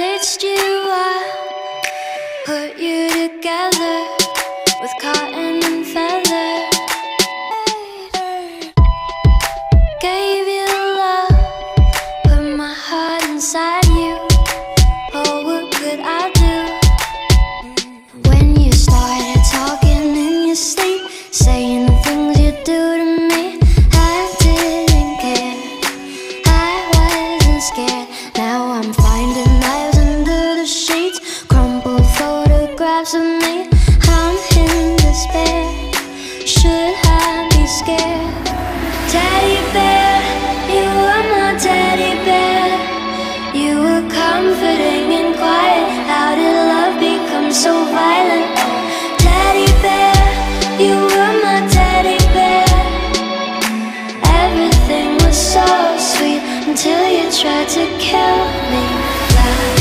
stitched you up, put you together with cotton and feather. Gave you love, put my heart inside you. Oh, what could I do? When you started talking in your sleep, saying the things you do to me, I didn't care, I wasn't scared. Now I'm finding knives under the sheets, crumpled photographs of me. I'm in despair, should I be scared? Teddy bear, you were my teddy bear. You were comforting and quiet. How did love become so violent? Teddy bear, you were my teddy bear. Everything was so sweet until you tried to kill me.